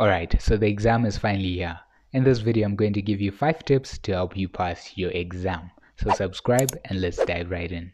Alright, so the exam is finally here. In this video, I'm going to give you 5 tips to help you pass your exam. So subscribe and let's dive right in.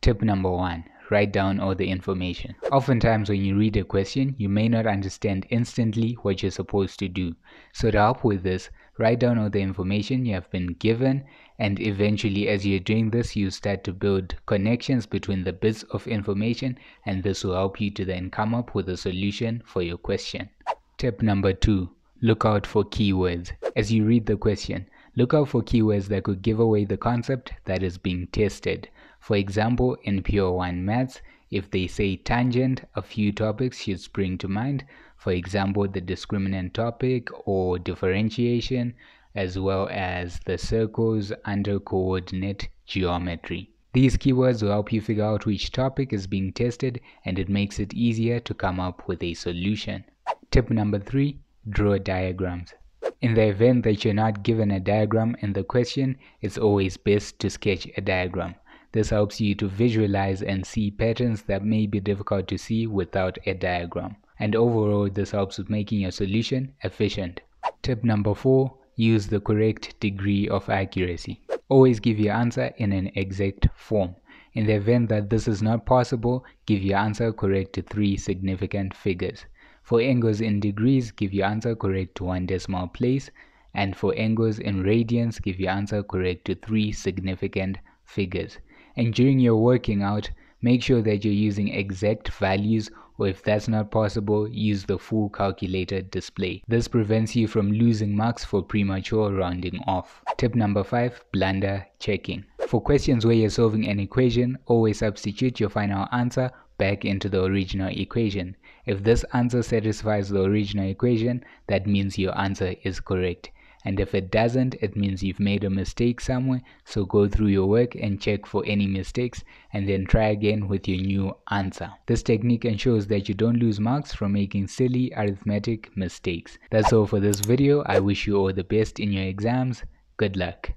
Tip number 1. Write down all the information. Oftentimes when you read a question, you may not understand instantly what you're supposed to do. So to help with this, write down all the information you have been given, and eventually as you're doing this, you start to build connections between the bits of information, and this will help you to then come up with a solution for your question. Tip number 2. Look out for keywords. As you read the question, look out for keywords that could give away the concept that is being tested. For example, in Pure 1 Maths, if they say tangent, a few topics should spring to mind. For example, the discriminant topic or differentiation, as well as the circles under coordinate geometry. These keywords will help you figure out which topic is being tested, and it makes it easier to come up with a solution. Tip number 3. Draw diagrams. In the event that you're not given a diagram in the question, it's always best to sketch a diagram. This helps you to visualize and see patterns that may be difficult to see without a diagram. And overall, this helps with making your solution efficient. Tip number 4. Use the correct degree of accuracy. Always give your answer in an exact form. In the event that this is not possible, give your answer correct to 3 significant figures. For angles in degrees, give your answer correct to 1 decimal place, and for angles in radians, give your answer correct to 3 significant figures. And during your working out, make sure that you're using exact values, or if that's not possible, use the full calculator display. This prevents you from losing marks for premature rounding off. Tip number 5. Blunder checking. For questions where you're solving an equation, always substitute your final answer back into the original equation. If this answer satisfies the original equation, that means your answer is correct. And if it doesn't, it means you've made a mistake somewhere, so go through your work and check for any mistakes, and then try again with your new answer. This technique ensures that you don't lose marks from making silly arithmetic mistakes. That's all for this video. I wish you all the best in your exams. Good luck.